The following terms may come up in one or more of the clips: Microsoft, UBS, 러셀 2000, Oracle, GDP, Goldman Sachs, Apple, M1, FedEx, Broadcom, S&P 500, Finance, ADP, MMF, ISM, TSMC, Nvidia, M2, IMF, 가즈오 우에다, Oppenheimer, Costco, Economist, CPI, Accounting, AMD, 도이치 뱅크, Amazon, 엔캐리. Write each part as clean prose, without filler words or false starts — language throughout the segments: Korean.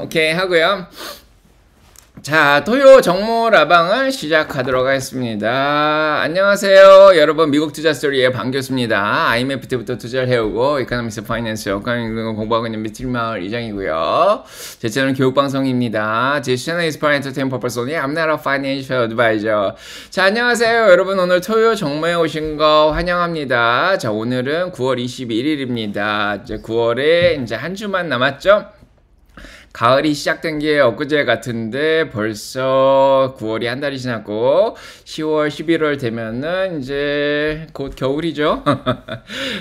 오케이 하고요. 자, 토요 정모 라방을 시작하도록 하겠습니다. 안녕하세요 여러분, 미국 투자스토리의 방 교수입니다. IMF 때부터 투자를 해오고 Economist, Finance, Accounting 등을 공부하고 있는 미트리마을 이장이고요. 제 채널은 교육방송입니다. 제 채널 is for entertainment purpose only. I'm not a financial advisor. 자, 안녕하세요 여러분, 오늘 토요 정모에 오신 거 환영합니다. 자, 오늘은 9월 21일입니다 이제 9월에 이제 한 주만 남았죠. 가을이 시작된 게 엊그제 같은데 벌써 9월이 한 달이 지났고 10월, 11월 되면은 이제 곧 겨울이죠.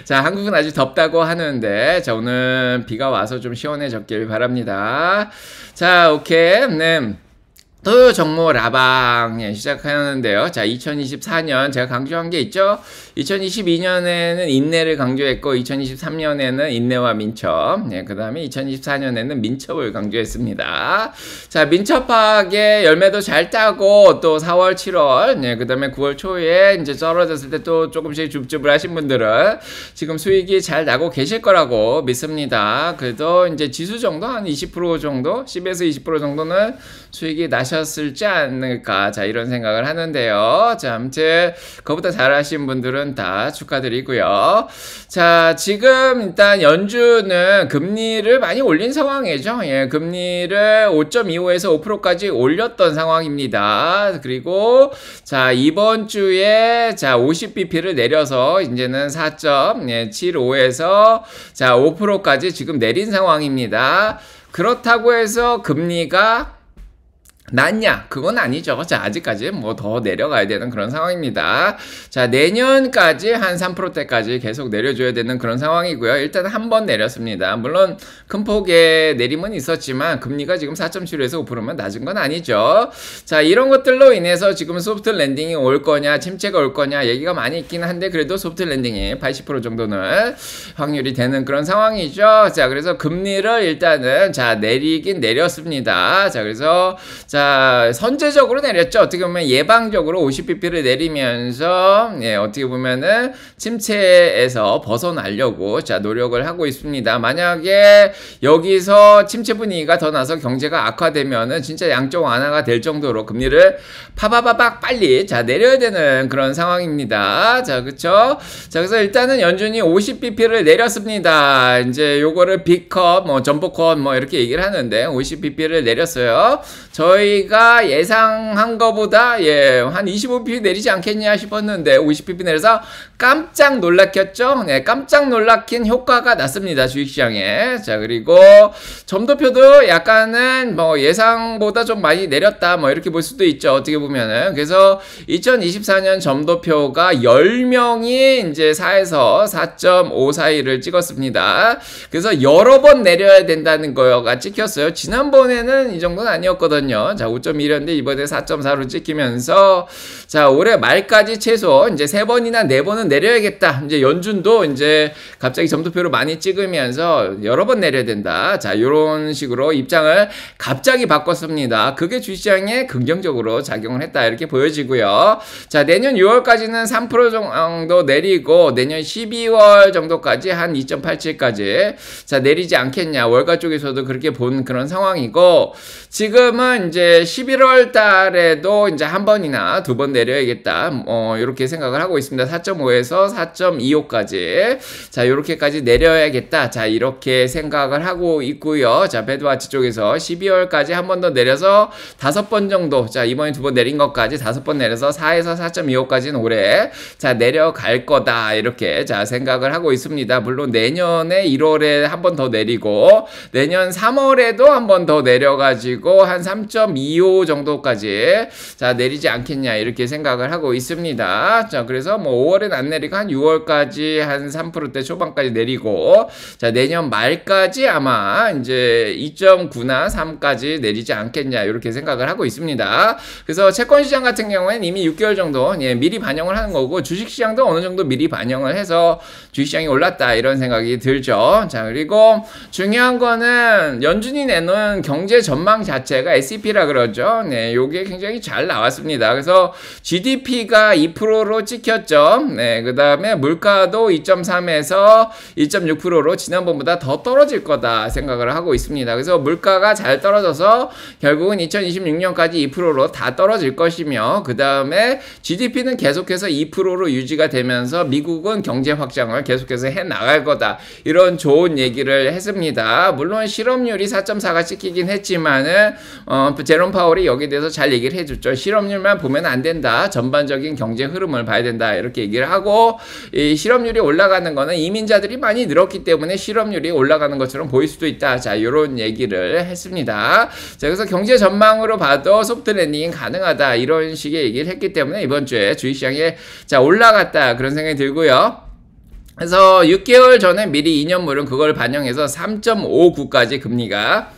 자, 한국은 아직 덥다고 하는데 자, 오늘 비가 와서 좀 시원해졌길 바랍니다. 자, 오케이. 네. 토요 정모 라방 시작하는데요. 자, 2024년 제가 강조한 게 있죠. 2022년에는 인내를 강조했고 2023년에는 인내와 민첩, 예, 그 다음에 2024년에는 민첩을 강조했습니다. 자, 민첩하게 열매도 잘 따고 또 4월, 7월, 예, 그 다음에 9월 초에 이제 떨어졌을 때 또 조금씩 줍줍을 하신 분들은 지금 수익이 잘 나고 계실 거라고 믿습니다. 그래도 이제 지수 정도 한 20% 정도, 10에서 20% 정도는 수익이 나시 하셨을지 않을까, 자, 이런 생각을 하는데요. 자, 아무튼 그거보다 잘하신 분들은 다 축하드리고요. 자, 지금 일단 연준은 금리를 많이 올린 상황이죠. 예, 금리를 5.25에서 5%까지 올렸던 상황입니다. 그리고 자, 이번 주에 자, 50bp를 내려서 이제는 4.75에서 자, 5%까지 지금 내린 상황입니다. 그렇다고 해서 금리가 낮냐? 그건 아니죠. 자, 아직까지 뭐 더 내려가야 되는 그런 상황입니다. 자, 내년까지 한 3%대까지 계속 내려줘야 되는 그런 상황이고요. 일단 한 번 내렸습니다. 물론 큰 폭의 내림은 있었지만 금리가 지금 4.7에서 5%면 낮은 건 아니죠. 자, 이런 것들로 인해서 지금 소프트 랜딩이 올 거냐, 침체가 올 거냐 얘기가 많이 있긴 한데 그래도 소프트 랜딩이 80% 정도는 확률이 되는 그런 상황이죠. 자, 그래서 금리를 일단은 자, 내리긴 내렸습니다. 자, 그래서 자, 선제적으로 내렸죠. 어떻게 보면 예방적으로 50bp를 내리면서, 예, 어떻게 보면은 침체에서 벗어나려고 자, 노력을 하고 있습니다. 만약에 여기서 침체 분위기가 더 나서 경제가 악화되면은 진짜 양적 완화가 될 정도로 금리를 파바바박 빨리 자, 내려야 되는 그런 상황입니다. 자, 그쵸? 자, 그래서 일단은 연준이 50bp를 내렸습니다. 이제 요거를 B컷, 뭐 점포컷 뭐 이렇게 얘기를 하는데 50bp를 내렸어요. 저희가 예상한 거보다, 예, 한 25bp 내리지 않겠냐 싶었는데 50bp 내려서 깜짝 놀랐겠죠. 네, 깜짝 놀라킨 효과가 났습니다, 주식시장에. 자, 그리고 점도표도 약간은 뭐 예상보다 좀 많이 내렸다 뭐 이렇게 볼 수도 있죠, 어떻게 보면은. 그래서 2024년 점도표가 10명이 이제 4에서 4.5 사이를 찍었습니다. 그래서 여러 번 내려야 된다는 거가 찍혔어요. 지난번에는 이 정도는 아니었거든요. 자, 5.1이었는데 이번에 4.4로 찍히면서 자, 올해 말까지 최소 이제 3번이나 4번은 내려야겠다. 이제 연준도 이제 갑자기 점도표를 많이 찍으면서 여러 번 내려야 된다. 자, 요런 식으로 입장을 갑자기 바꿨습니다. 그게 주시장에 긍정적으로 작용을 했다, 이렇게 보여지고요. 자, 내년 6월까지는 3% 정도 내리고 내년 12월 정도까지 한 2.87까지 자, 내리지 않겠냐, 월가 쪽에서도 그렇게 본 그런 상황이고, 지금은 이제 11월 달에도 이제 한 번이나 두 번 내려야겠다, 이렇게 생각을 하고 있습니다. 4.5에서 4.25까지. 자, 요렇게까지 내려야겠다. 자, 이렇게 생각을 하고 있고요. 자, 배드와치 쪽에서 12월까지 한 번 더 내려서 5번 정도. 자, 이번에 두 번 내린 것까지 5번 내려서 4에서 4.25까지는 올해 자, 내려갈 거다, 이렇게 자, 생각을 하고 있습니다. 물론 내년에 1월에 한 번 더 내리고 내년 3월에도 한 번 더 내려가지고 한 3.25 정도까지 자, 내리지 않겠냐, 이렇게 생각을 하고 있습니다. 자, 그래서 뭐 5월엔 안 내리고 한 6월까지 한 3%대 초반까지 내리고 자, 내년 말까지 아마 이제 2.9나 3까지 내리지 않겠냐, 이렇게 생각을 하고 있습니다. 그래서 채권 시장 같은 경우에는 이미 6개월 정도, 예, 미리 반영을 하는 거고, 주식 시장도 어느 정도 미리 반영을 해서 주식 시장이 올랐다, 이런 생각이 들죠. 자, 그리고 중요한 거는 연준이 내놓은 경제 전망 자체가 SEP라 그러죠. 네, 요게 굉장히 잘 나왔습니다. 그래서 GDP가 2%로 찍혔죠. 네, 예, 그 다음에 물가도 2.3에서 2.6%로 지난번보다 더 떨어질 거다 생각을 하고 있습니다. 그래서 물가가 잘 떨어져서 결국은 2026년까지 2%로 다 떨어질 것이며, 그 다음에 GDP는 계속해서 2%로 유지가 되면서 미국은 경제 확장을 계속해서 해나갈 거다, 이런 좋은 얘기를 했습니다. 물론 실업률이 4.4가 찍히긴 했지만은 제롬 파월이 여기에 대해서 잘 얘기를 해줬죠. 실업률만 보면 안 된다, 전반적인 경제 흐름을 봐야 된다, 이렇게 얘기를 하고, 이 실업률이 올라가는 거는 이민자들이 많이 늘었기 때문에 실업률이 올라가는 것처럼 보일 수도 있다, 자 이런 얘기를 했습니다. 자, 그래서 경제 전망으로 봐도 소프트 랜딩이 가능하다, 이런 식의 얘기를 했기 때문에 이번 주에 주식시장에 자 올라갔다, 그런 생각이 들고요. 그래서 6개월 전에 미리 2년물은 그걸 반영해서 3.59까지 금리가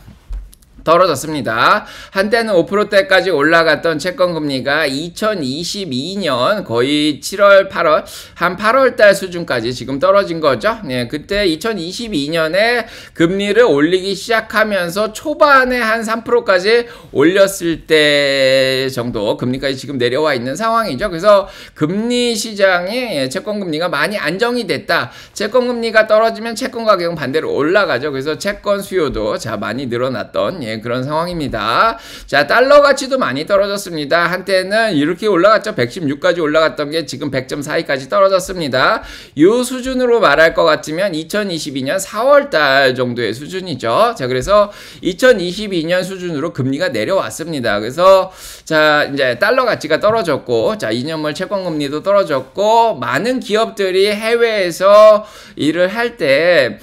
떨어졌습니다. 한때는 5%대까지 올라갔던 채권금리가 2022년 거의 7월, 8월, 한 8월달 수준까지 지금 떨어진 거죠. 예, 그때 2022년에 금리를 올리기 시작하면서 초반에 한 3%까지 올렸을 때 정도 금리까지 지금 내려와 있는 상황이죠. 그래서 금리 시장에 채권금리가 많이 안정이 됐다. 채권금리가 떨어지면 채권 가격은 반대로 올라가죠. 그래서 채권 수요도 자 많이 늘어났던 예, 그런 상황입니다. 자, 달러 가치도 많이 떨어졌습니다. 한때는 이렇게 올라갔죠. 116까지 올라갔던 게 지금 100.42까지 떨어졌습니다. 이 수준으로 말할 것 같으면 2022년 4월달 정도의 수준이죠. 자, 그래서 2022년 수준으로 금리가 내려왔습니다. 그래서 자, 이제 달러 가치가 떨어졌고, 자, 2년물 채권금리도 떨어졌고, 많은 기업들이 해외에서 일을 할 때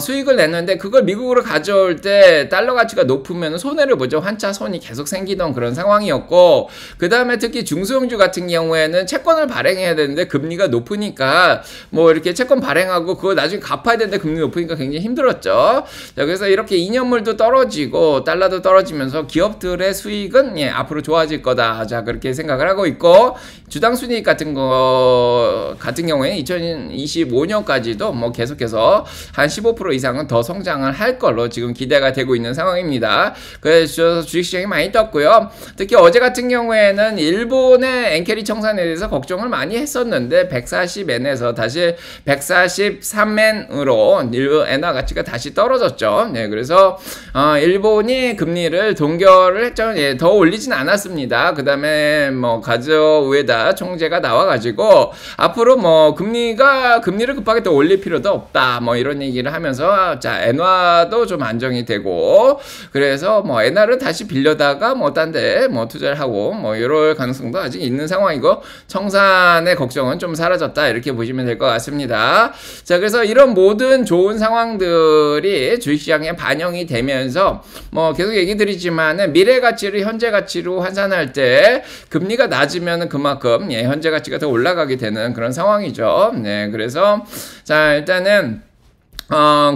수익을 냈는데 그걸 미국으로 가져올 때 달러 가치가 높으면 손해를 보죠. 환차 손이 계속 생기던 그런 상황이었고, 그 다음에 특히 중소형주 같은 경우에는 채권을 발행해야 되는데 금리가 높으니까 뭐 이렇게 채권 발행하고 그걸 나중에 갚아야 되는데 금리 높으니까 굉장히 힘들었죠. 자, 그래서 이렇게 2년물도 떨어지고 달러도 떨어지면서 기업들의 수익은 예, 앞으로 좋아질 거다, 자 그렇게 생각을 하고 있고, 주당순이익 같은 경우에는 2025년까지도 뭐 계속해서 한 15% 이상은 더 성장을 할 걸로 지금 기대가 되고 있는 상황입니다. 그래서 주식시장이 많이 떴고요. 특히 어제 같은 경우에는 일본의 엔캐리 청산에 대해서 걱정을 많이 했었는데 140엔에서 다시 143엔으로 엔화 가치가 다시 떨어졌죠. 네, 그래서 일본이 금리를 동결을 했죠. 예, 더 올리진 않았습니다. 그 다음에 뭐 가즈오 우에다 총재가 나와가지고 앞으로 뭐 금리를 급하게 더 올릴 필요도 없다, 뭐 이런 얘기를 하면서 자 엔화도 좀 안정이 되고, 그래서 뭐 엔화를 다시 빌려다가 뭐 딴 데 뭐 투자를 하고 뭐 이럴 가능성도 아직 있는 상황이고, 청산의 걱정은 좀 사라졌다, 이렇게 보시면 될 것 같습니다. 자, 그래서 이런 모든 좋은 상황들이 주식시장에 반영이 되면서 뭐 계속 얘기 드리지만 미래 가치를 현재 가치로 환산할 때 금리가 낮으면 그만큼 예, 현재 가치가 더 올라가게 되는 그런 상황이죠. 네, 그래서 자 일단은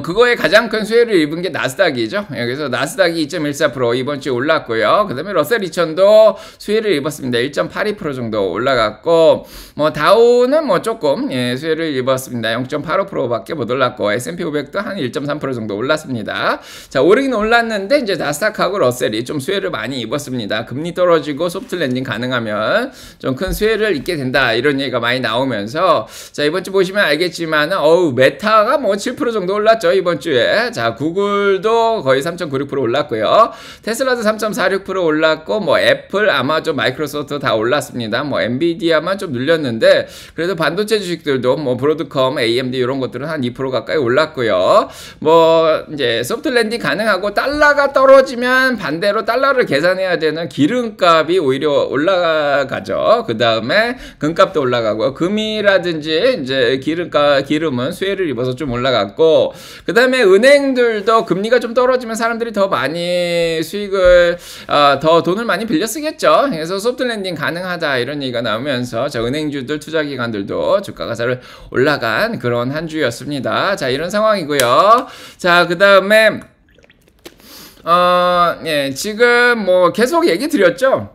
그거에 가장 큰 수혜를 입은 게 나스닥이죠. 그래서 나스닥이 2.14% 이번 주에 올랐고요. 그 다음에 러셀 2000도 수혜를 입었습니다. 1.82% 정도 올라갔고, 뭐 다우는 뭐 조금 예, 수혜를 입었습니다. 0.85%밖에 못 올랐고, S&P 500도 한 1.3% 정도 올랐습니다. 자, 오르긴 올랐는데 이제 나스닥하고 러셀이 좀 수혜를 많이 입었습니다. 금리 떨어지고 소프트 랜딩 가능하면 좀 큰 수혜를 입게 된다, 이런 얘기가 많이 나오면서 자 이번 주 보시면 알겠지만 어우 메타가 뭐 7% 정도 올랐죠 이번 주에. 자 구글도 거의 3.96% 올랐고요, 테슬라도 3.46% 올랐고, 뭐 애플, 아마존, 마이크로소프트 다 올랐습니다. 뭐 엔비디아만 좀 눌렸는데 그래도 반도체 주식들도 뭐 브로드컴, AMD 이런 것들은 한 2% 가까이 올랐고요. 뭐 이제 소프트 랜딩 가능하고, 달러가 떨어지면 반대로 달러를 계산해야 되는 기름값이 오히려 올라가죠. 그 다음에 금값도 올라가고, 금이라든지 이제 기름은 수혜를 입어서 좀 올라갔고, 그 다음에 은행들도 금리가 좀 떨어지면 사람들이 더 많이 수익을 더 돈을 많이 빌려 쓰겠죠. 그래서 소프트 랜딩 가능하다, 이런 얘기가 나오면서 자 은행주들, 투자기관들도 주가가 잘 올라간 그런 한 주였습니다. 자 이런 상황이고요. 자 그 다음에 예, 지금 뭐 계속 얘기 드렸죠.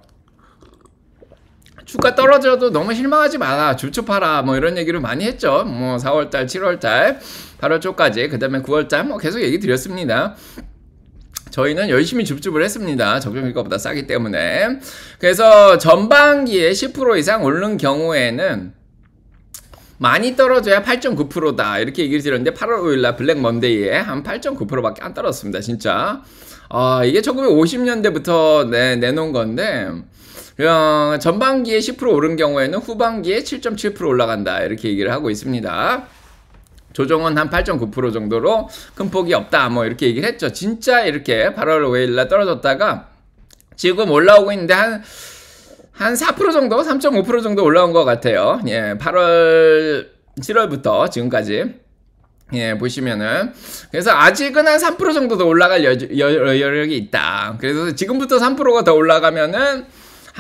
주가 떨어져도 너무 실망하지 마라, 주춤하라, 뭐 이런 얘기를 많이 했죠. 뭐 4월달, 7월달, 8월 초까지, 그 다음에 9월달 뭐 계속 얘기 드렸습니다. 저희는 열심히 줍줍을 했습니다. 적정주가보다 싸기 때문에. 그래서 전반기에 10% 이상 오른 경우에는 많이 떨어져야 8.9%다 이렇게 얘기를 드렸는데 8월 5일날 블랙 먼데이에 한 8.9%밖에 안 떨어졌습니다. 진짜 이게 1950년대부터 내놓은 건데 전반기에 10% 오른 경우에는 후반기에 7.7% 올라간다 이렇게 얘기를 하고 있습니다. 조정은 한 8.9% 정도로 큰 폭이 없다 뭐 이렇게 얘기를 했죠. 진짜 이렇게 8월 5일날 떨어졌다가 지금 올라오고 있는데 한 4% 정도, 3.5% 정도 올라온 것 같아요. 예, 8월, 7월부터 지금까지. 예, 보시면은. 그래서 아직은 한 3% 정도 더 올라갈 여력이 있다. 그래서 지금부터 3%가 더 올라가면은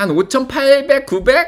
한 5,800, 900?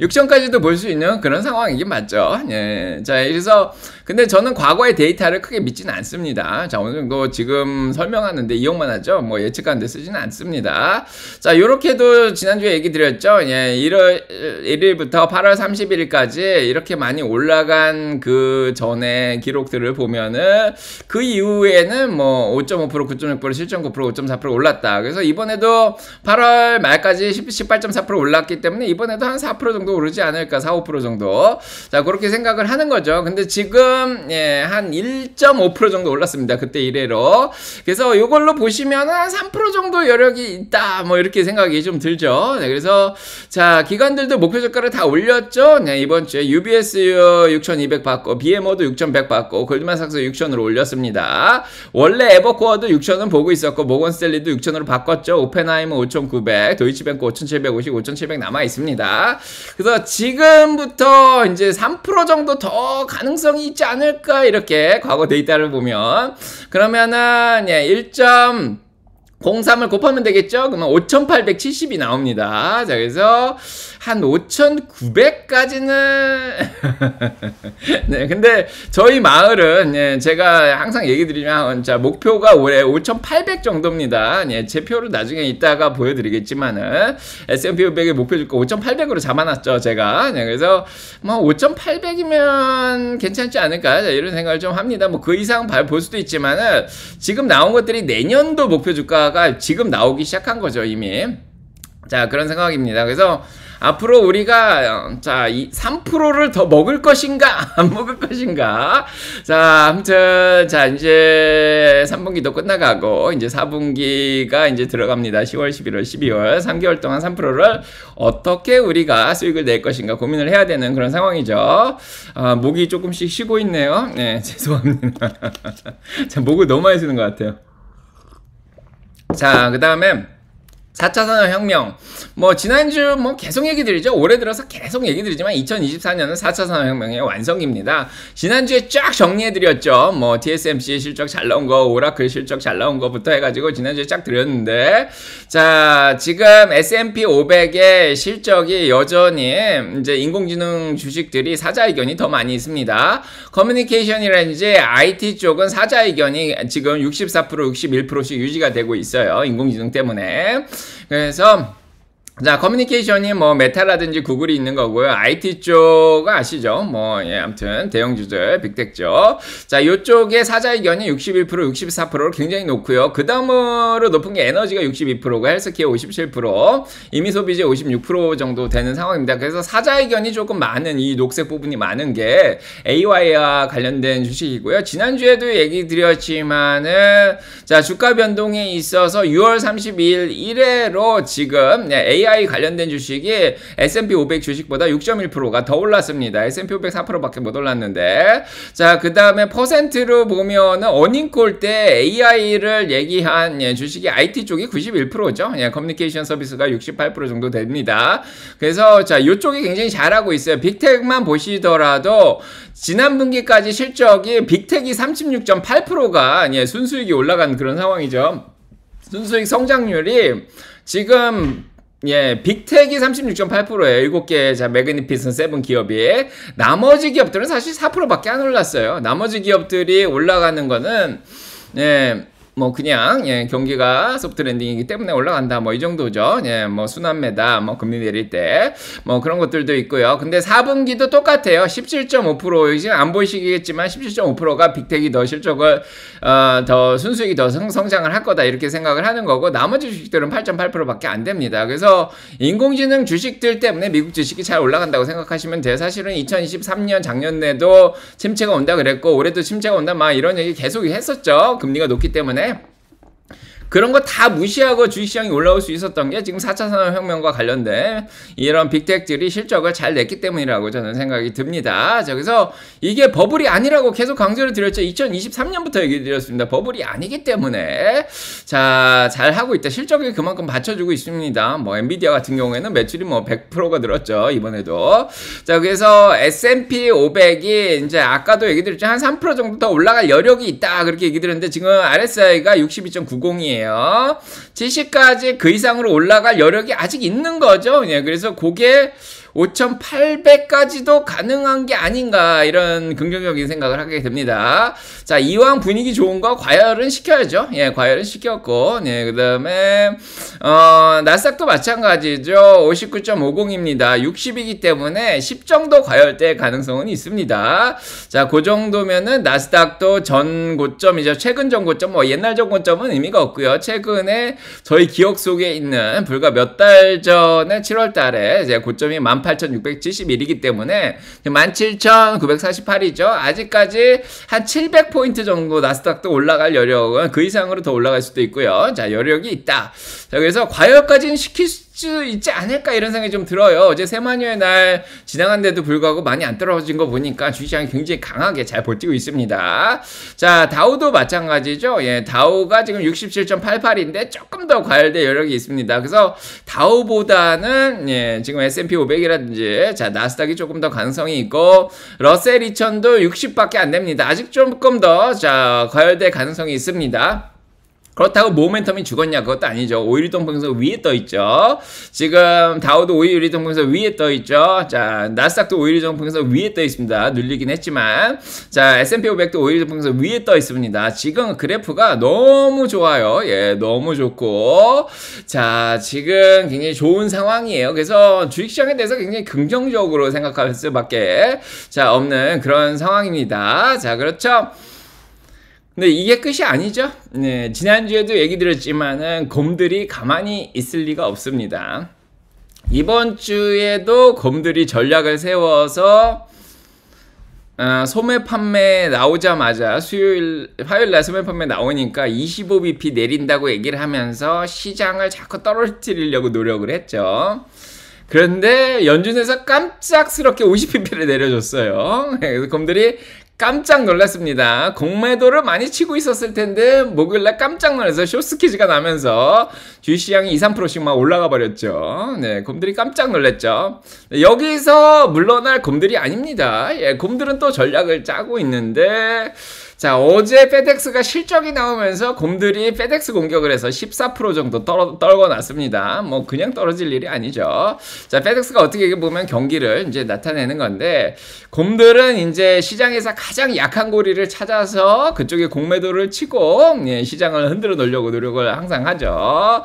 6,000까지도 볼 수 있는 그런 상황이긴 맞죠. 예. 자, 그래서, 근데 저는 과거의 데이터를 크게 믿지는 않습니다. 자, 어느 정도 지금 설명하는데 이용만 하죠. 뭐 예측하는데 쓰지는 않습니다. 자, 요렇게도 지난주에 얘기 드렸죠. 예, 1일부터 8월 31일까지 이렇게 많이 올라간 그 전에 기록들을 보면은 그 이후에는 뭐 5.5%, 9.6%, 7.9%, 5.4% 올랐다. 그래서 이번에도 8월 말까지 18.4% 올랐기 때문에 이번에도 한 4% 정도 오르지 않을까, 4, 5% 정도. 자, 그렇게 생각을 하는 거죠. 근데 지금, 예, 한 1.5% 정도 올랐습니다. 그때 이래로. 그래서 이걸로 보시면은 한 3% 정도 여력이 있다. 뭐, 이렇게 생각이 좀 들죠. 네, 그래서, 자, 기관들도 목표 저가를 다 올렸죠. 네, 이번 주에 UBS 6,200 받고, BMO도 6,100 받고, 골드만삭스 6,000으로 올렸습니다. 원래 에버코어도 6,000은 보고 있었고, 모건스탠리도 6,000으로 바꿨죠. 오펜하이머 5,900, 도이치 뱅크 5,750, 5,700 남아 있습니다. 그래서 지금부터 이제 3% 정도 더 가능성이 있지 않을까 이렇게 과거 데이터를 보면 그러면은 예, 1.03을 곱하면 되겠죠? 그러면 5,870이 나옵니다. 자, 그래서 한 5,900까지는 네, 근데 저희 마을은 예, 제가 항상 얘기 드리면 자, 목표가 올해 5,800 정도입니다. 예, 제 표를 나중에 이따가 보여드리겠지만은 S&P 500의 목표 줄거 5,800으로 잡아놨죠, 제가. 예, 그래서 뭐 5,800이면 괜찮지 않을까? 자, 이런 생각을 좀 합니다. 뭐 그 이상 볼 수도 있지만은 지금 나온 것들이 내년도 목표 줄가 가 지금 나오기 시작한 거죠, 이미. 자, 그런 생각입니다. 그래서 앞으로 우리가 자, 이 3%를 더 먹을 것인가 안 먹을 것인가. 자, 아무튼 자, 이제 3분기도 끝나가고 이제 4분기가 이제 들어갑니다. 10월, 11월, 12월 3개월 동안 3%를 어떻게 우리가 수익을 낼 것인가 고민을 해야 되는 그런 상황이죠. 아, 목이 조금씩 쉬고 있네요. 네, 죄송합니다. 자, 목을 너무 많이 쓰는 것 같아요. 자, 그 다음에 4차 산업혁명. 뭐, 지난주 뭐 계속 얘기 드리죠. 올해 들어서 계속 얘기 드리지만 2024년은 4차 산업혁명의 완성입니다. 지난주에 쫙 정리해드렸죠. 뭐, TSMC 실적 잘 나온 거, 오라클 실적 잘 나온 거부터 해가지고 지난주에 쫙 드렸는데, 자, 지금 S&P 500의 실적이 여전히 이제 인공지능 주식들이 사자의견이 더 많이 있습니다. 커뮤니케이션이라든지 IT 쪽은 사자의견이 지금 64%, 61%씩 유지가 되고 있어요. 인공지능 때문에. 그래서 자, 커뮤니케이션이 뭐 메타라든지 구글이 있는 거고요. IT 쪽 아시죠? 뭐 예, 아무튼 대형주들 빅텍죠. 자, 요쪽에 사자의견이 61%, 64%로 굉장히 높고요. 그 다음으로 높은 게 에너지가 62%고 헬스케어 57%, 이미소비재 56% 정도 되는 상황입니다. 그래서 사자의견이 조금 많은 이 녹색 부분이 많은 게 AY와 관련된 주식이고요. 지난주에도 얘기 드렸지만은 자, 주가 변동에 있어서 6월 32일 1회로 지금 예, AI 관련된 주식이 S&P 500 주식보다 6.1%가 더 올랐습니다. S&P 500 4%밖에 못 올랐는데, 자, 그 다음에 퍼센트로 보면은 어닝콜 때 AI를 얘기한 예, 주식이 IT 쪽이 91%죠. 예, 커뮤니케이션 서비스가 68% 정도 됩니다. 그래서 자, 이쪽이 굉장히 잘하고 있어요. 빅텍만 보시더라도 지난 분기까지 실적이 빅텍이 36.8%가 예, 순수익이 올라간 그런 상황이죠. 순수익 성장률이 지금 예, 빅텍이 36.8%예요. 7개 자, 매그니피슨 7 기업이. 나머지 기업들은 사실 4%밖에 안 올랐어요. 나머지 기업들이 올라가는 거는 예, 뭐 그냥 예, 경기가 소프트 랜딩이기 때문에 올라간다 뭐 이 정도죠. 예, 뭐 순환매다 뭐 금리 내릴 때 뭐 그런 것들도 있고요. 근데 4분기도 똑같아요. 17.5% 지금 안 보이시겠지만 17.5%가 빅텍이 더 실적을 더 순수익이 더 성장을 할 거다 이렇게 생각을 하는 거고, 나머지 주식들은 8.8%밖에 안 됩니다. 그래서 인공지능 주식들 때문에 미국 주식이 잘 올라간다고 생각하시면 돼요. 사실은 2023년 작년에도 침체가 온다 그랬고 올해도 침체가 온다 막 이런 얘기 계속 했었죠. 금리가 높기 때문에. 그런 거 다 무시하고 주식시장이 올라올 수 있었던 게 지금 4차 산업혁명과 관련된 이런 빅텍들이 실적을 잘 냈기 때문이라고 저는 생각이 듭니다. 자, 그래서 이게 버블이 아니라고 계속 강조를 드렸죠. 2023년부터 얘기 드렸습니다. 버블이 아니기 때문에 자, 잘하고 있다. 실적이 그만큼 받쳐주고 있습니다. 뭐 엔비디아 같은 경우에는 매출이 뭐 100%가 늘었죠. 이번에도. 자, 그래서 S&P 500이 이제 아까도 얘기 드렸지만 한 3% 정도 더 올라갈 여력이 있다. 그렇게 얘기 드렸는데 지금 RSI가 62.90이에요. 70까지 그 이상으로 올라갈 여력이 아직 있는 거죠. 예, 그래서 그게 5,800까지도 가능한 게 아닌가 이런 긍정적인 생각을 하게 됩니다. 자, 이왕 분위기 좋은 거 과열은 시켜야죠. 예, 과열은 시켰고, 예, 그 다음에 나스닥도 마찬가지죠. 59.50입니다. 60이기 때문에 10 정도 과열될 가능성은 있습니다. 자, 그 정도면은 나스닥도 전 고점이죠. 최근 전 고점, 뭐 옛날 전 고점은 의미가 없고요. 최근에 저희 기억 속에 있는 불과 몇 달 전에 7월달에 이제 고점이 18,671이기 때문에 17,948이죠. 아직까지 한 700포인트 정도 나스닥도 올라갈 여력은 그 이상으로 더 올라갈 수도 있고요. 자, 여력이 있다. 자, 그래서 과열까지는 시킬 수 있지 않을까 이런 생각이 좀 들어요. 어제 새마녀의 날 지나간데도 불구하고 많이 안 떨어진 거 보니까 주식시장이 굉장히 강하게 잘 버티고 있습니다. 자, 다우도 마찬가지죠. 예, 다우가 지금 67.88인데 조금 더 과열될 여력이 있습니다. 그래서 다우보다는 예, 지금 S&P 500이라든지 자, 나스닥이 조금 더 가능성이 있고 러셀 2000도 60밖에 안 됩니다. 아직 조금 더 자, 과열될 가능성이 있습니다. 그렇다고 모멘텀이 죽었냐? 그것도 아니죠. 5일 동평선 위에 떠 있죠. 지금 다우도 5일 동평선 위에 떠 있죠. 자, 나스닥도 5일 동평선 위에 떠 있습니다. 눌리긴 했지만. 자, S&P 500도 5일 동평선 위에 떠 있습니다. 지금 그래프가 너무 좋아요. 예, 너무 좋고. 자, 지금 굉장히 좋은 상황이에요. 그래서 주식시장에 대해서 굉장히 긍정적으로 생각할 수밖에 자, 없는 그런 상황입니다. 자, 그렇죠. 근데 이게 끝이 아니죠. 네, 지난주에도 얘기 드렸지만은 곰들이 가만히 있을 리가 없습니다. 이번 주에도 곰들이 전략을 세워서 소매 판매 나오자마자 화요일날 소매 판매 나오니까 25BP 내린다고 얘기를 하면서 시장을 자꾸 떨어뜨리려고 노력을 했죠. 그런데 연준에서 깜짝스럽게 50BP를 내려줬어요. 그래서 곰들이 깜짝 놀랐습니다. 공매도를 많이 치고 있었을 텐데 목요일날 깜짝 놀라서 쇼스키즈가 나면서 주식시장이 2~3%씩 막 올라가 버렸죠. 네, 곰들이 깜짝 놀랐죠. 여기서 물러날 곰들이 아닙니다. 예, 곰들은 또 전략을 짜고 있는데 자, 어제 페덱스가 실적이 나오면서 곰들이 페덱스 공격을 해서 14% 정도 떨궈놨습니다. 뭐 그냥 떨어질 일이 아니죠. 자, 페덱스가 어떻게 보면 경기를 이제 나타내는 건데 곰들은 이제 시장에서 가장 약한 고리를 찾아서 그쪽에 공매도를 치고 예, 시장을 흔들어 놓으려고 노력을 항상 하죠.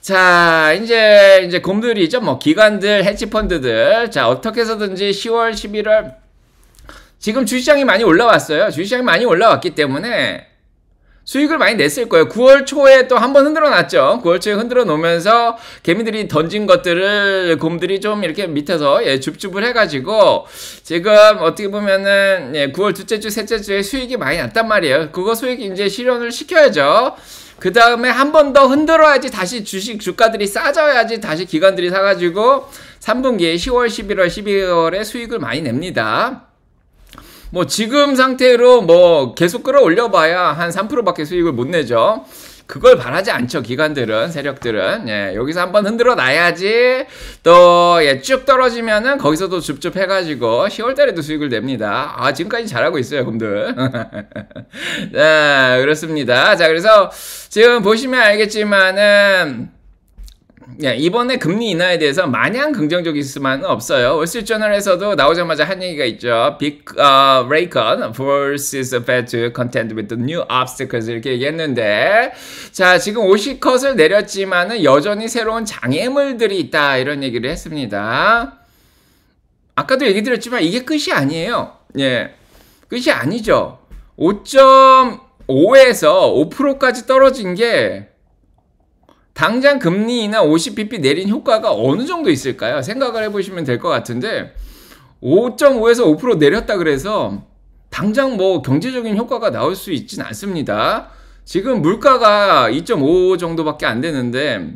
자, 이제 곰들이죠. 뭐 기관들, 헤지펀드들 자, 어떻게 해서든지 10월, 11월 지금 주식시장이 많이 올라왔어요. 주식시장이 많이 올라왔기 때문에 수익을 많이 냈을 거예요. 9월 초에 또 한 번 흔들어 놨죠. 9월 초에 흔들어 놓으면서 개미들이 던진 것들을 곰들이 좀 이렇게 밑에서 예, 줍줍을 해가지고 지금 어떻게 보면은 예, 9월 둘째 주, 셋째 주에 수익이 많이 났단 말이에요. 그거 수익 이제 실현을 시켜야죠. 그 다음에 한 번 더 흔들어야지 다시 주가들이 싸져야지 다시 기관들이 사가지고 3분기에 10월, 11월, 12월에 수익을 많이 냅니다. 뭐 지금 상태로 뭐 계속 끌어올려봐야 한 3%밖에 수익을 못 내죠. 그걸 바라지 않죠. 기관들은, 세력들은. 예, 여기서 한번 흔들어 놔야지 또 예, 쭉 떨어지면은 거기서도 줍줍 해가지고 10월달에도 수익을 냅니다. 아, 지금까지 잘하고 있어요, 곰들. 자, 그렇습니다. 자, 그래서 지금 보시면 알겠지만은 예, 이번에 금리 인하에 대해서 마냥 긍정적일 수만은 없어요. 월스트리트저널에서도 나오자마자 한 얘기가 있죠. Raycon forces the Fed to contend with the new obstacles 이렇게 얘기했는데, 자 지금 50컷을 내렸지만은 여전히 새로운 장애물들이 있다 이런 얘기를 했습니다. 아까도 얘기 드렸지만 이게 끝이 아니에요. 예, 끝이 아니죠. 5.5에서 5%까지 떨어진 게 당장 금리 인하 50bp 내린 효과가 어느 정도 있을까요? 생각을 해보시면 될 것 같은데 5.5에서 5% 내렸다 그래서 당장 뭐 경제적인 효과가 나올 수 있진 않습니다. 지금 물가가 2.5 정도밖에 안 되는데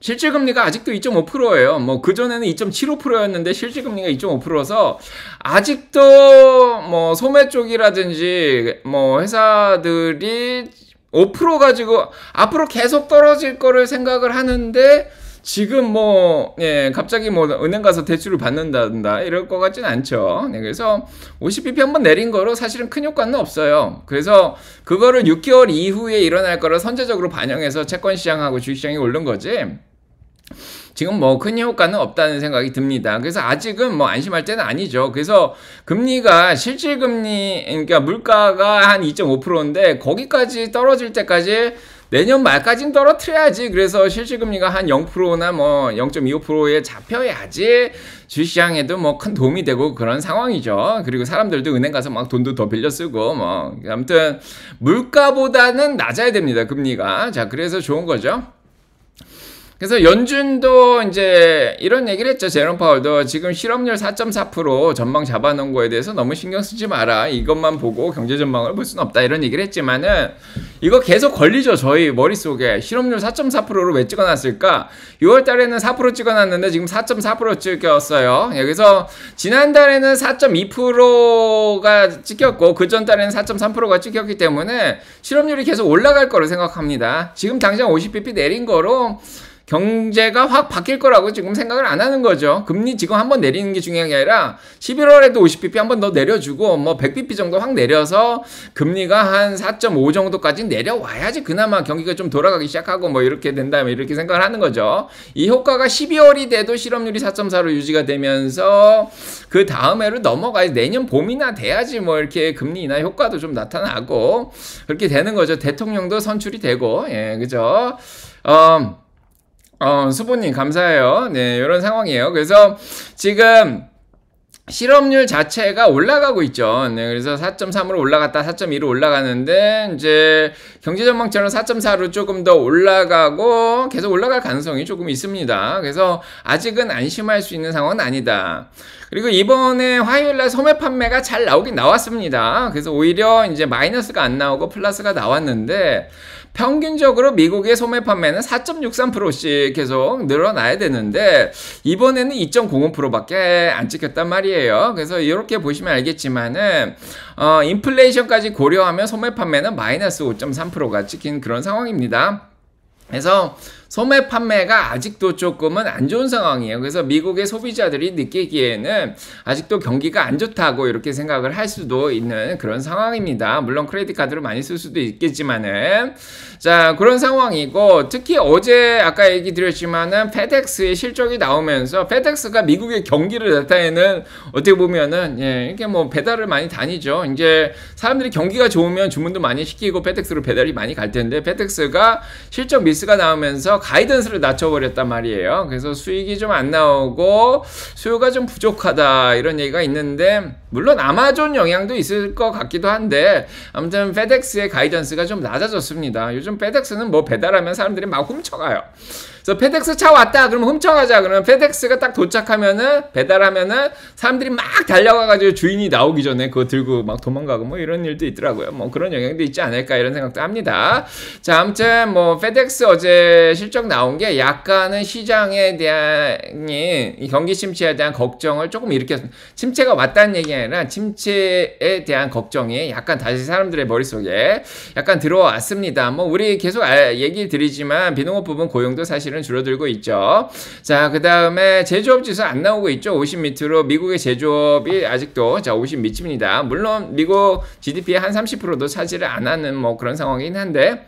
실질금리가 아직도 2.5%예요. 뭐 그전에는 2.75%였는데 실질금리가 2.5%라서 아직도 뭐 소매 쪽이라든지 뭐 회사들이 5% 가지고 앞으로 계속 떨어질 거를 생각을 하는데 지금 뭐 예, 갑자기 뭐 은행 가서 대출을 받는다든다 이럴 것 같진 않죠. 네, 그래서 50bp 한번 내린 거로 사실은 큰 효과는 없어요. 그래서 그거를 6개월 이후에 일어날 거를 선제적으로 반영해서 채권시장하고 주식시장이 오른 거지 지금 뭐 큰 효과는 없다는 생각이 듭니다. 그래서 아직은 뭐 안심할 때는 아니죠. 그래서 금리가 실질금리, 그러니까 물가가 한 2.5%인데 거기까지 떨어질 때까지 내년 말까지는 떨어뜨려야지. 그래서 실질금리가 한 0%나 뭐 0.25%에 잡혀야지 주식시장에도 뭐 큰 도움이 되고 그런 상황이죠. 그리고 사람들도 은행 가서 막 돈도 더 빌려 쓰고 뭐 아무튼 물가보다는 낮아야 됩니다, 금리가. 자, 그래서 좋은 거죠. 그래서 연준도 이제 이런 얘기를 했죠. 제롬 파월도 지금 실업률 4.4% 전망 잡아놓은 거에 대해서 너무 신경 쓰지 마라. 이것만 보고 경제 전망을 볼 수는 없다. 이런 얘기를 했지만은 이거 계속 걸리죠. 저희 머릿속에 실업률 4.4%로 왜 찍어놨을까? 6월 달에는 4% 찍어놨는데 지금 4.4% 찍혔어요. 그래서 지난달에는 4.2%가 찍혔고 그전 달에는 4.3%가 찍혔기 때문에 실업률이 계속 올라갈 거로 생각합니다. 지금 당장 50bp 내린 거로 경제가 확 바뀔 거라고 지금 생각을 안 하는 거죠. 금리 지금 한번 내리는 게 중요한 게 아니라 11월에도 50bp 한번 더 내려주고 뭐 100bp 정도 확 내려서 금리가 한 4.5 정도까지 내려와야지 그나마 경기가 좀 돌아가기 시작하고 뭐 이렇게 된다면 이렇게 생각을 하는 거죠. 이 효과가 12월이 돼도 실업률이 4.4로 유지가 되면서 그 다음 해로 넘어가야지 내년 봄이나 돼야지 뭐 이렇게 금리 인하 효과도 좀 나타나고 그렇게 되는 거죠. 대통령도 선출이 되고 예, 그죠? 수보님 감사해요. 네, 이런 상황이에요. 그래서 지금 실업률 자체가 올라가고 있죠. 네, 그래서 4.3으로 올라갔다 4.2로 올라가는데 이제 경제 전망처럼 4.4로 조금 더 올라가고 계속 올라갈 가능성이 조금 있습니다. 그래서 아직은 안심할 수 있는 상황은 아니다. 그리고 이번에 화요일날 소매 판매가 잘 나오긴 나왔습니다. 그래서 오히려 이제 마이너스가 안 나오고 플러스가 나왔는데 평균적으로 미국의 소매 판매는 4.63%씩 계속 늘어나야 되는데 이번에는 2.05%밖에 안 찍혔단 말이에요. 그래서 이렇게 보시면 알겠지만은 인플레이션까지 고려하면 소매 판매는 마이너스 5.3%가 찍힌 그런 상황입니다. 그래서 소매 판매가 아직도 조금은 안 좋은 상황이에요. 그래서 미국의 소비자들이 느끼기에는 아직도 경기가 안 좋다고 이렇게 생각을 할 수도 있는 그런 상황입니다. 물론 크레딧 카드를 많이 쓸 수도 있겠지만은 자 그런 상황이고 특히 어제 아까 얘기 드렸지만은 페덱스의 실적이 나오면서 페덱스가 미국의 경기를 나타내는 어떻게 보면은 예, 이렇게 뭐 배달을 많이 다니죠. 이제 사람들이 경기가 좋으면 주문도 많이 시키고 페덱스로 배달이 많이 갈 텐데 페덱스가 실적 미스가 나오면서 가이던스를 낮춰버렸단 말이에요. 그래서 수익이 좀 안 나오고 수요가 좀 부족하다 이런 얘기가 있는데 물론 아마존 영향도 있을 것 같기도 한데 아무튼 페덱스의 가이던스가 좀 낮아졌습니다. 요즘 페덱스는 뭐 배달하면 사람들이 막 훔쳐가요. 그래서 페덱스 차 왔다 그러면 훔쳐가자 그러면 페덱스가 딱 도착하면은 배달하면은 사람들이 막 달려가가지고 주인이 나오기 전에 그거 들고 막 도망가고 뭐 이런 일도 있더라고요. 뭐 그런 영향도 있지 않을까 이런 생각도 합니다. 자 아무튼 뭐 페덱스 어제 실적 나온 게 약간은 시장에 대한 경기 침체에 대한 걱정을 조금 일으켰습니다. 침체가 왔다는 얘기 아니라 침체에 대한 걱정이 약간 다시 사람들의 머릿속에 약간 들어왔습니다. 뭐 우리 계속 얘기 드리지만 비농업 부분 고용도 사실은 줄어들고 있죠. 자 그 다음에 제조업 지수 안 나오고 있죠. 50 밑으로 미국의 제조업이 아직도 자 50 밑입니다. 물론 미국 GDP의 한 30%도 차지를 안 하는 뭐 그런 상황이긴 한데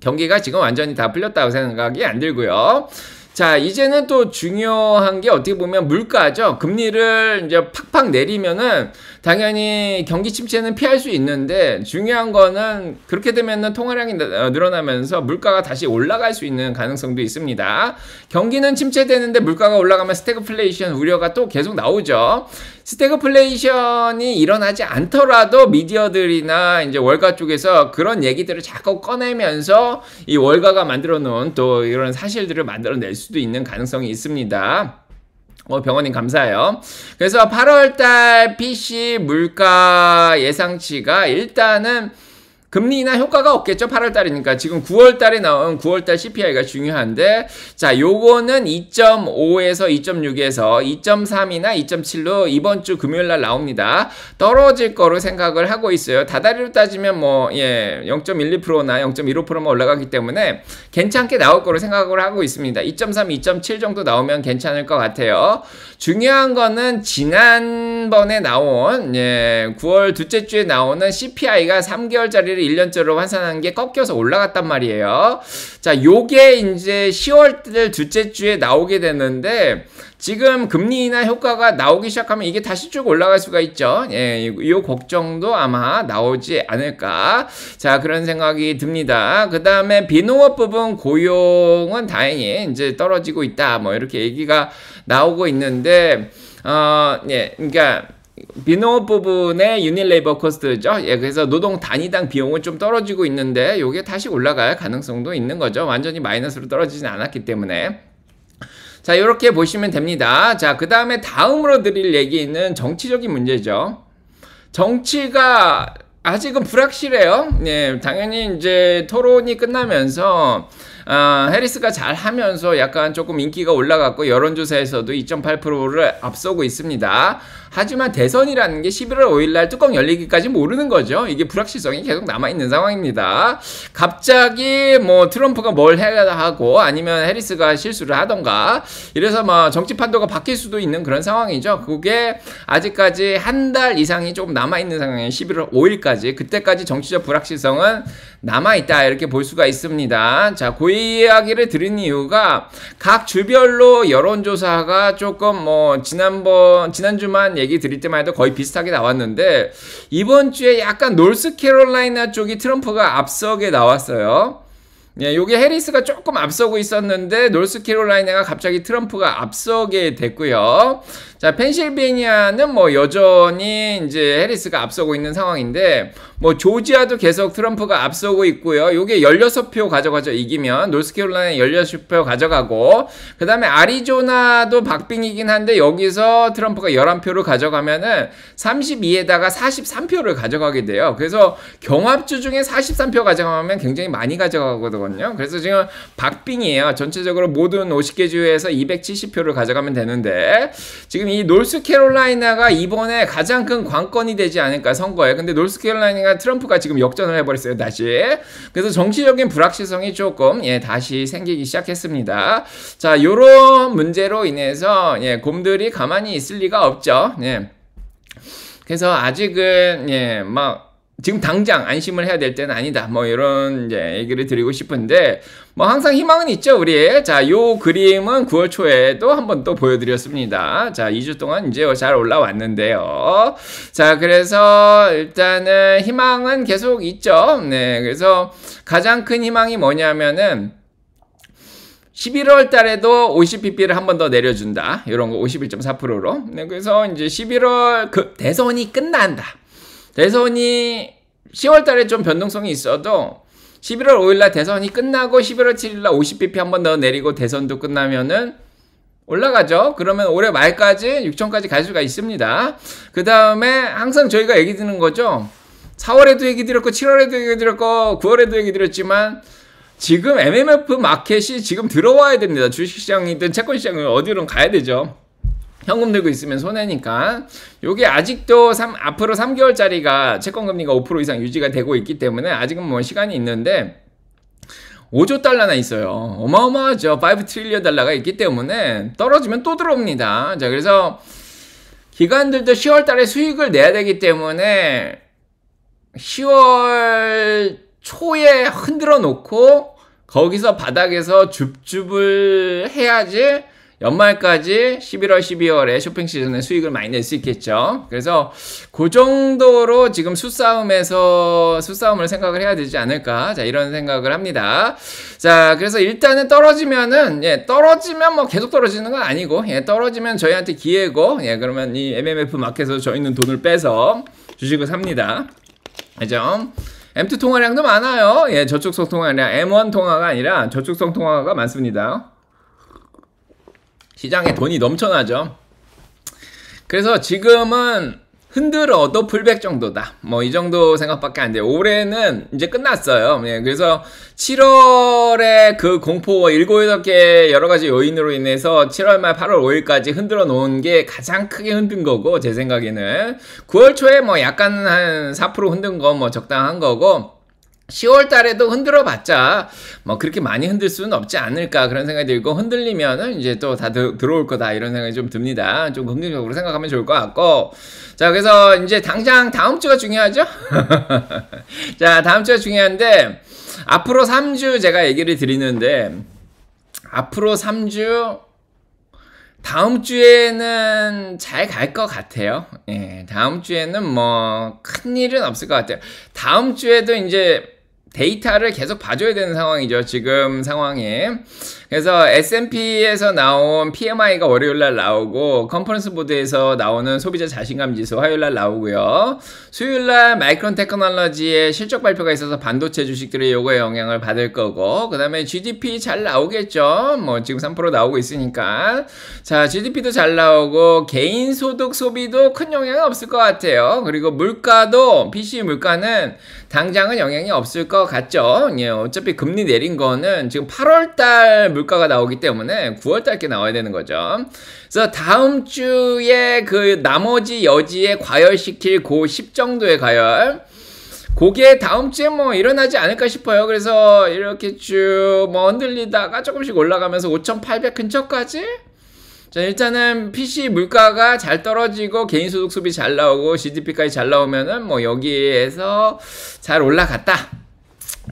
경기가 지금 완전히 다 풀렸다고 생각이 안 들고요. 자, 이제는 또 중요한 게 어떻게 보면 물가죠. 금리를 이제 팍팍 내리면은 당연히 경기 침체는 피할 수 있는데, 중요한 거는 그렇게 되면은 통화량이 늘어나면서 물가가 다시 올라갈 수 있는 가능성도 있습니다. 경기는 침체되는데 물가가 올라가면 스태그플레이션 우려가 또 계속 나오죠. 스태그플레이션이 일어나지 않더라도 미디어들이나 이제 월가 쪽에서 그런 얘기들을 자꾸 꺼내면서 이 월가가 만들어 놓은 또 이런 사실들을 만들어 낼 수도 있는 가능성이 있습니다. 병원님 감사해요. 그래서 8월달 PC 물가 예상치가 일단은 금리 인하 효과가 없겠죠. 8월달이니까 지금 9월달에 나온 9월달 CPI가 중요한데, 자, 요거는 2.5에서 2.6에서 2.3이나 2.7로 이번 주 금요일날 나옵니다. 떨어질 거로 생각을 하고 있어요. 다달이로 따지면 뭐, 예, 0.12%나 0.15%만 올라가기 때문에 괜찮게 나올 거로 생각을 하고 있습니다. 2.3, 2.7 정도 나오면 괜찮을 것 같아요. 중요한 거는 지난번에 나온, 예, 9월 둘째 주에 나오는 CPI가 3개월짜리를 1년째로 환산한 게 꺾여서 올라갔단 말이에요. 자, 요게 이제 10월달 둘째 주에 나오게 되는데, 지금 금리 인하 효과가 나오기 시작하면 이게 다시 쭉 올라갈 수가 있죠. 예, 요 걱정도 아마 나오지 않을까. 자, 그런 생각이 듭니다. 그 다음에 비농업 부분 고용은 다행히 이제 떨어지고 있다, 뭐 이렇게 얘기가 나오고 있는데, 예, 그러니까 비농업 부분의 유닛레이버 코스트죠. 예, 그래서 노동 단위당 비용은 좀 떨어지고 있는데, 요게 다시 올라갈 가능성도 있는 거죠. 완전히 마이너스로 떨어지진 않았기 때문에. 자, 이렇게 보시면 됩니다. 자, 그 다음에 다음으로 드릴 얘기는 정치적인 문제죠. 정치가 아직은 불확실해요. 예, 당연히 이제 토론이 끝나면서 해리스가 잘하면서 약간 조금 인기가 올라갔고, 여론조사에서도 2.8%를 앞서고 있습니다. 하지만 대선이라는 게 11월 5일날 뚜껑 열리기까지 모르는 거죠. 이게 불확실성이 계속 남아있는 상황입니다. 갑자기 뭐 트럼프가 뭘 해야 하고, 아니면 해리스가 실수를 하던가, 이래서 막 정치 판도가 바뀔 수도 있는 그런 상황이죠. 그게 아직까지 한 달 이상이 조금 남아있는 상황이에요. 11월 5일까지. 그때까지 정치적 불확실성은 남아있다, 이렇게 볼 수가 있습니다. 자, 고이 이야기를 드린 이유가 각 주별로 여론조사가 조금 뭐 지난주만 얘기 드릴 때만 해도 거의 비슷하게 나왔는데, 이번 주에 약간 노스캐롤라이나 쪽이 트럼프가 앞서게 나왔어요. 예, 요게 해리스가 조금 앞서고 있었는데 노스캐롤라이나가 갑자기 트럼프가 앞서게 됐고요. 자, 펜실베니아는 뭐 여전히 이제 해리스가 앞서고 있는 상황인데, 뭐 조지아도 계속 트럼프가 앞서고 있고요. 요게 16표 가져가죠. 이기면 노스캐롤라이나 16표 가져가고, 그 다음에 아리조나도 박빙이긴 한데 여기서 트럼프가 11표를 가져가면은 32에다가 43표를 가져가게 돼요. 그래서 경합주 중에 43표 가져가면 굉장히 많이 가져가거든요. 그래서 지금 박빙이에요. 전체적으로 모든 50개 주에서 270표를 가져가면 되는데, 지금 이 노스캐롤라이나가 이번에 가장 큰 관건이 되지 않을까, 선거에. 근데 노스캐롤라이나가 트럼프가 지금 역전을 해버렸어요, 다시. 그래서 정치적인 불확실성이 조금, 예, 다시 생기기 시작했습니다. 자, 요런 문제로 인해서, 예, 곰들이 가만히 있을 리가 없죠. 예. 그래서 아직은, 예, 막 지금 당장 안심을 해야 될 때는 아니다, 뭐 이런 이제 얘기를 드리고 싶은데, 뭐 항상 희망은 있죠, 우리. 자, 요 그림은 9월 초에도 한번 또 보여드렸습니다. 자, 2주 동안 이제 잘 올라왔는데요. 자, 그래서 일단은 희망은 계속 있죠. 네, 그래서 가장 큰 희망이 뭐냐면은 11월 달에도 50bp를 한 번 더 내려준다, 이런 거 51.4%로. 네, 그래서 이제 11월 그 대선이 끝난다. 대선이 10월 달에 좀 변동성이 있어도 11월 5일날 대선이 끝나고 11월 7일날 50bp 한 번 더 내리고 대선도 끝나면은 올라가죠. 그러면 올해 말까지 6천까지 갈 수가 있습니다. 그 다음에 항상 저희가 얘기 드는 거죠. 4월에도 얘기 드렸고 7월에도 얘기 드렸고 9월에도 얘기 드렸지만, 지금 MMF 마켓이 지금 들어와야 됩니다. 주식시장이든 채권시장이든 어디론 가야 되죠. 현금 들고 있으면 손해니까. 요게 아직도 앞으로 3개월짜리가 채권금리가 5% 이상 유지가 되고 있기 때문에 아직은 뭐 시간이 있는데, 5조 달러나 있어요. 어마어마하죠. 5 트릴리언 달러가 있기 때문에 떨어지면 또 들어옵니다. 자, 그래서 기관들도 10월 달에 수익을 내야 되기 때문에 10월 초에 흔들어 놓고 거기서 바닥에서 줍줍을 해야지 연말까지 11월, 12월에 쇼핑 시즌에 수익을 많이 낼 수 있겠죠. 그래서 그 정도로 지금 수싸움을 생각을 해야 되지 않을까. 자, 이런 생각을 합니다. 자, 그래서 일단은 떨어지면은, 예, 떨어지면 뭐 계속 떨어지는 건 아니고, 예, 떨어지면 저희한테 기회고, 예, 그러면 이 MMF 마켓에서 저희는 돈을 빼서 주식을 삽니다. 그죠? M2 통화량도 많아요. 예, 저축성 통화량, M1 통화가 아니라 저축성 통화가 많습니다. 시장에 돈이 넘쳐나죠. 그래서 지금은 흔들어도 풀백 정도다. 뭐 이 정도 생각밖에 안 돼요. 올해는 이제 끝났어요. 예, 그래서 7월에 그 공포 7, 8개 여러 가지 요인으로 인해서 7월 말 8월 5일까지 흔들어 놓은 게 가장 크게 흔든 거고, 제 생각에는 9월 초에 뭐 약간 한 4% 흔든 거 뭐 적당한 거고, 10월 달에도 흔들어 봤자, 뭐, 그렇게 많이 흔들 수는 없지 않을까, 그런 생각이 들고, 흔들리면은 이제 또 다 들어올 거다, 이런 생각이 좀 듭니다. 좀 긍정적으로 생각하면 좋을 것 같고. 자, 그래서 이제 당장 다음 주가 중요하죠? 자, 다음 주가 중요한데, 앞으로 3주 제가 얘기를 드리는데, 앞으로 3주, 다음 주에는 잘 갈 것 같아요. 예, 다음 주에는 뭐, 큰 일은 없을 것 같아요. 다음 주에도 이제, 데이터를 계속 봐줘야 되는 상황이죠, 지금 상황에. 그래서 S&P에서 나온 PMI가 월요일날 나오고, 컨퍼런스 보드에서 나오는 소비자 자신감 지수 화요일날 나오고요. 수요일날 마이크론 테크놀로지의 실적 발표가 있어서 반도체 주식들의 요거에 영향을 받을 거고, 그 다음에 GDP 잘 나오겠죠. 뭐 지금 3% 나오고 있으니까. 자, GDP도 잘 나오고, 개인 소득 소비도 큰 영향은 없을 것 같아요. 그리고 물가도, PC 물가는 당장은 영향이 없을 것 같죠. 예, 어차피 금리 내린 거는 지금 8월달 물가가 나오기 때문에 9월달께 나와야 되는 거죠. 그래서 다음 주에 그 나머지 여지에 과열시킬 고 10 정도의 과열, 그게 다음 주에 뭐 일어나지 않을까 싶어요. 그래서 이렇게 쭉 뭐 흔들리다가 조금씩 올라가면서 5,800 근처까지. 자, 일단은 PC 물가가 잘 떨어지고, 개인 소득 소비 잘 나오고, GDP까지 잘 나오면은 뭐 여기에서 잘 올라갔다.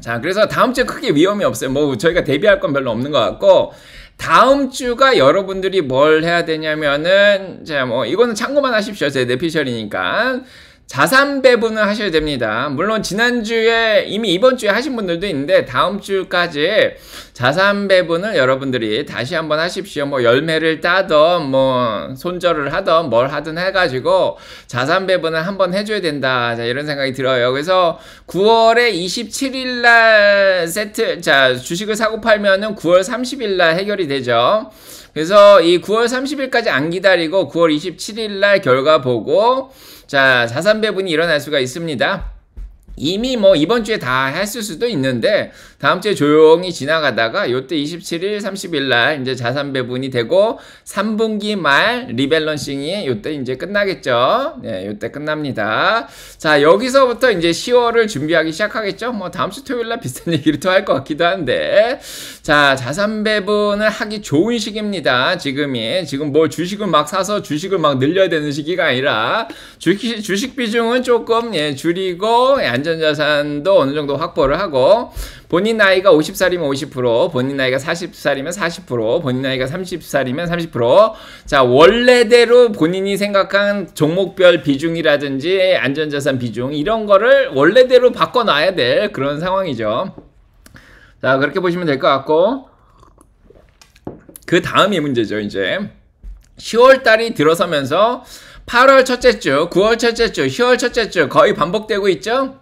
자, 그래서 다음 주에 크게 위험이 없어요. 뭐 저희가 대비할 건 별로 없는 것 같고, 다음 주가 여러분들이 뭘 해야 되냐면은, 자, 뭐 이거는 참고만 하십시오. 제 뇌피셜이니까. 자산 배분을 하셔야 됩니다. 물론 지난주에 이미 이번 주에 하신 분들도 있는데, 다음 주까지 자산 배분을 여러분들이 다시 한번 하십시오. 뭐 열매를 따던, 뭐 손절을 하던, 뭘 하든 해가지고 자산 배분을 한번 해줘야 된다. 자, 이런 생각이 들어요. 그래서 9월에 27일날 세트, 자, 주식을 사고 팔면은 9월 30일날 해결이 되죠. 그래서 이 9월 30일까지 안 기다리고 9월 27일날 결과 보고, 자, 자산 배분이 일어날 수가 있습니다. 이미 뭐 이번 주에 다 했을 수도 있는데, 다음 주에 조용히 지나가다가 요때 27일, 30일날 이제 자산 배분이 되고, 3분기 말 리밸런싱이 요때 이제 끝나겠죠. 예, 요때 끝납니다. 자, 여기서부터 이제 10월을 준비하기 시작하겠죠. 뭐 다음 주 토요일날 비슷한 얘기를 또 할 것 같기도 한데, 자, 자산 배분을 하기 좋은 시기입니다. 지금이. 지금 뭐 주식을 막 사서 주식을 막 늘려야 되는 시기가 아니라, 주식 비중은 조금, 예, 줄이고, 예, 안전자산도 어느 정도 확보를 하고, 본인 나이가 50살이면 50%, 본인 나이가 40살이면 40%, 본인 나이가 30살이면 30%. 자, 원래대로 본인이 생각한 종목별 비중이라든지 안전자산 비중, 이런 거를 원래대로 바꿔놔야 될 그런 상황이죠. 자, 그렇게 보시면 될 것 같고, 그 다음이 문제죠, 이제. 10월달이 들어서면서 8월 첫째 주, 9월 첫째 주, 10월 첫째 주 거의 반복되고 있죠?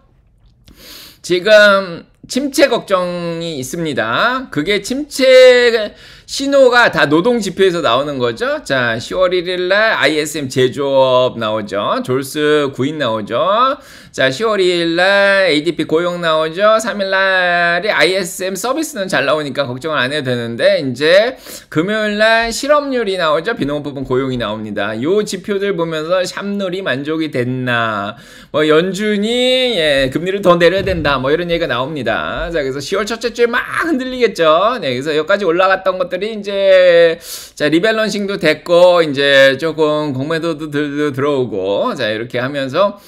지금 침체 걱정이 있습니다. 그게 침체 신호가 다 노동 지표에서 나오는 거죠. 자, 10월 1일 날 ISM 제조업 나오죠. 졸스 구인 나오죠. 자, 10월 2일 날 ADP 고용 나오죠. 3일 날이 ISM 서비스는 잘 나오니까 걱정을 안 해도 되는데, 이제 금요일 날 실업률이 나오죠. 비농업 부분 고용이 나옵니다. 요 지표들 보면서 샵놀이 만족이 됐나, 뭐 연준이, 예, 금리를 더 내려야 된다, 뭐 이런 얘기가 나옵니다. 자, 그래서 10월 첫째 주에 막 흔들리겠죠. 네, 그래서 여기까지 올라갔던 것들 이제, 자, 리밸런싱도 됐고, 이제 조금 공매도도 들어오고, 자, 이렇게 하면서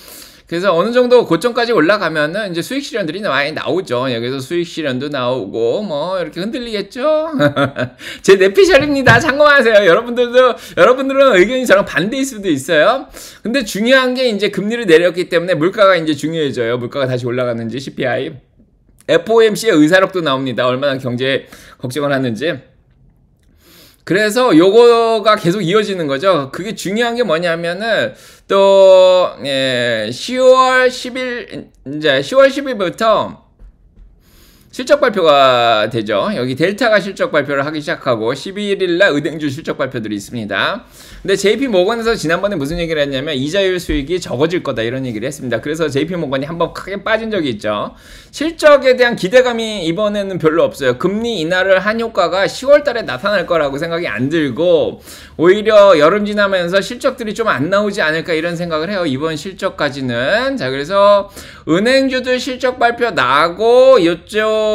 그래서 어느 정도 고점까지 올라가면은 이제 수익 실현들이 많이 나오죠. 여기서 수익 실현도 나오고 뭐 이렇게 흔들리겠죠. 제 내피셜입니다. 참고하세요. 여러분들은 의견이 저랑 반대일 수도 있어요. 근데 중요한 게 이제 금리를 내렸기 때문에 물가가 이제 중요해져요. 물가가 다시 올라가는지, CPI, FOMC의 의사록도 나옵니다. 얼마나 경제에 걱정을 하는지. 그래서 요거가 계속 이어지는 거죠. 그게 중요한 게 뭐냐면은 또 10월 10일부터 실적 발표가 되죠. 여기 델타가 실적 발표를 하기 시작하고 11일날 은행주 실적 발표들이 있습니다. 근데 JP모건에서 지난번에 무슨 얘기를 했냐면 이자율 수익이 적어질 거다 이런 얘기를 했습니다. 그래서 JP모건이 한번 크게 빠진 적이 있죠. 실적에 대한 기대감이 이번에는 별로 없어요. 금리 인하를 한 효과가 10월달에 나타날 거라고 생각이 안 들고 오히려 여름 지나면서 실적들이 좀 안 나오지 않을까 이런 생각을 해요. 이번 실적까지는. 자, 그래서 은행주들 실적 발표 나고 이쪽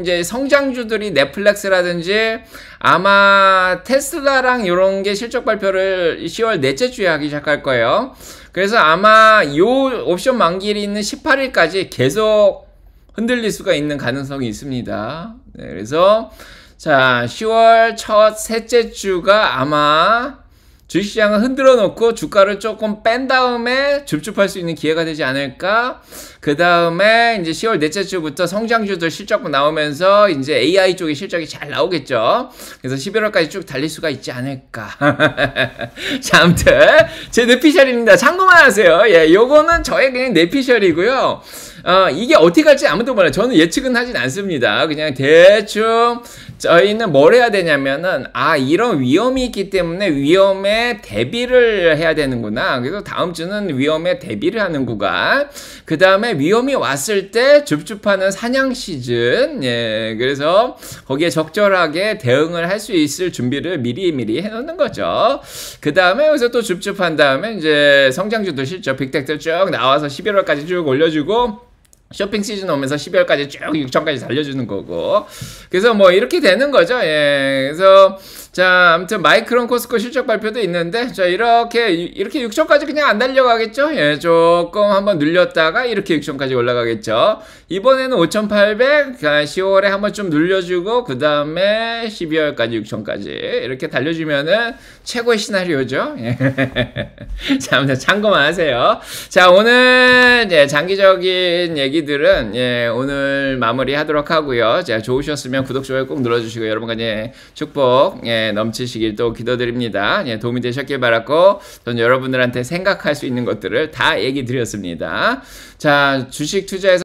이제 성장주들이 넷플릭스라든지 아마 테슬라랑 이런 게 실적 발표를 10월 넷째 주에 하기 시작할 거예요. 그래서 아마 이 옵션 만기일이 있는 18일까지 계속 흔들릴 수가 있는 가능성이 있습니다. 네, 그래서 자 10월 첫 셋째 주가 아마 주식시장을 흔들어 놓고 주가를 조금 뺀 다음에 줍줍할 수 있는 기회가 되지 않을까. 그 다음에 이제 10월 넷째 주부터 성장주들 실적 나오면서 이제 AI 쪽의 실적이 잘 나오겠죠. 그래서 11월까지 쭉 달릴 수가 있지 않을까. 자, 아무튼 제 뇌피셜입니다. 참고만 하세요. 예, 요거는 저의 그냥 뇌피셜이고요. 이게 어떻게 갈지 아무도 몰라요. 저는 예측은 하진 않습니다. 그냥 대충 저희는 뭘 해야 되냐면은 이런 위험이 있기 때문에 위험에 대비를 해야 되는구나. 그래서 다음 주는 위험에 대비를 하는 구간, 그 다음에 위험이 왔을 때 줍줍하는 사냥 시즌. 예, 그래서 거기에 적절하게 대응을 할 수 있을 준비를 미리미리 해놓는 거죠. 그 다음에 여기서 또 줍줍한 다음에 이제 성장주도 실적 빅텍도 쭉 나와서 11월까지 쭉 올려주고 쇼핑 시즌 오면서 12월까지 쭉 6천까지 달려주는 거고. 그래서 뭐 이렇게 되는 거죠. 예. 그래서 자, 아무튼 마이크론 코스코 실적 발표도 있는데 자, 이렇게 6천까지 그냥 안 달려가겠죠. 예. 조금 한번 눌렸다가 이렇게 6천까지 올라가겠죠. 이번에는 5,800, 10월에 한번 좀 눌려주고 그 다음에 12월까지 6천까지 이렇게 달려주면은 최고의 시나리오죠. 예. 자, 아무튼 참고만 하세요. 자, 오늘 예, 장기적인 얘기들은 예, 오늘 마무리하도록 하고요. 자, 좋으셨으면 구독, 좋아요 꼭 눌러주시고 여러분과 예, 축복 예, 넘치시길 또 기도드립니다. 예, 도움이 되셨길 바랐고 전 여러분들한테 생각할 수 있는 것들을 다 얘기 드렸습니다. 자, 주식 투자에서